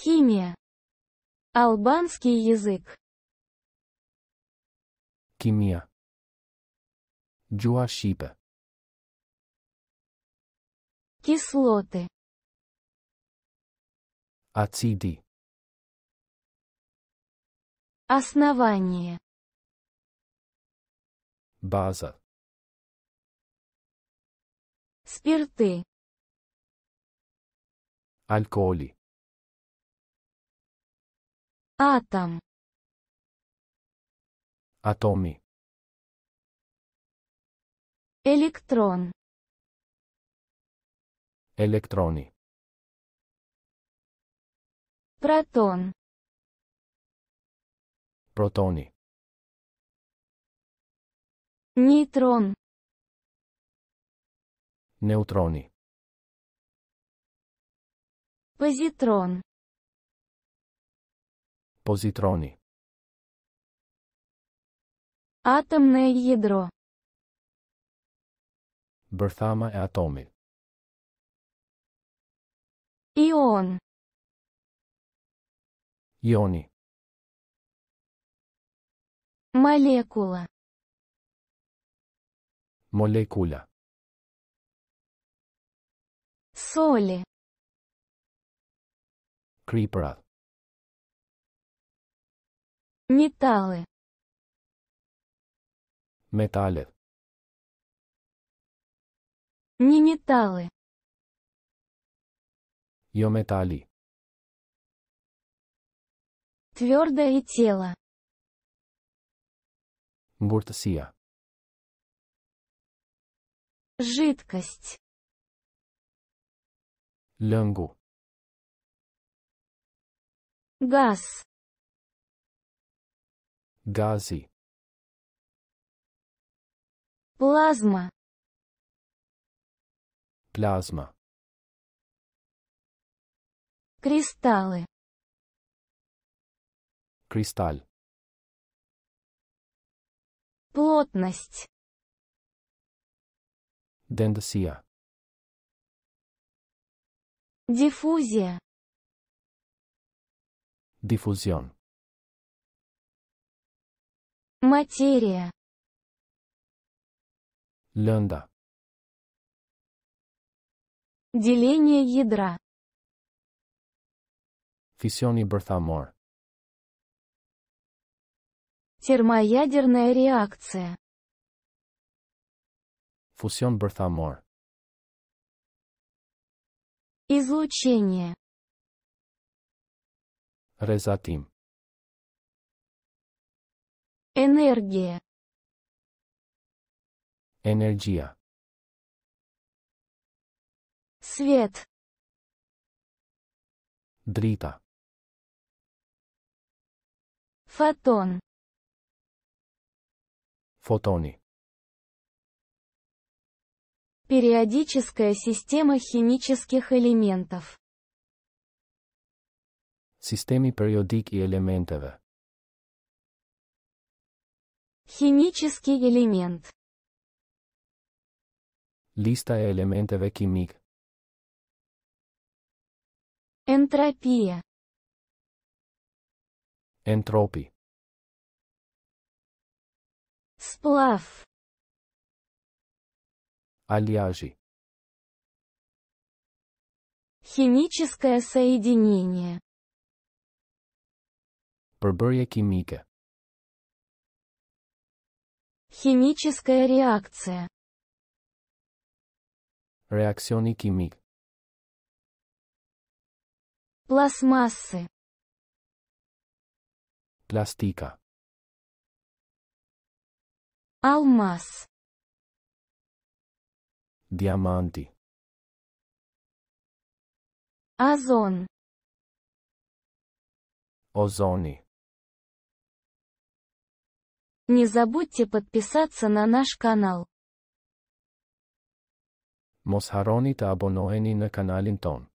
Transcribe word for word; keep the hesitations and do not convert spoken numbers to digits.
Химия. Албанский язык. Химия. Джуа Шипа. Кислоты. Ациди. Основание. База. Спирты. Алколи. Атом. Атоми. Электрон. Электроны. Протон. Протоны. Нейтрон. Неутроны. Позитрон. Позитроны. Атомное ядро. Бертама и атомы. Ион. Ионы. Молекула. Молекула. Соли. Крипра. Металлы. Металлы. Неметаллы. Йометалли. Твердое тело. Гуртсия. Жидкость. Лёнгу. Газ. Гази. Плазма. Плазма. Кристаллы. Кристалл. Плотность. Дендосия. Диффузия. Диффузион. Материя. Лёнда. Деление ядра. Фиссиони Бертамор. Термоядерная реакция. Фусион Бертамор. Излучение. Резатим. Энергия. Энергия. Свет. Дрита. Фотон. Фотоны. Периодическая система химических элементов. Системы периодики элементов. Химический элемент. Листа элементов химик. Энтропия. Энтропи. Сплав. Альяжи. Химическое соединение. Пробурья химика. Химическая реакция. Реакционы химик. Пластмассы. Пластика. Алмаз. Диаманты. Озон. Озоны. Не забудьте подписаться на наш канал. Mos haroni të abonoheni në kanalin ton.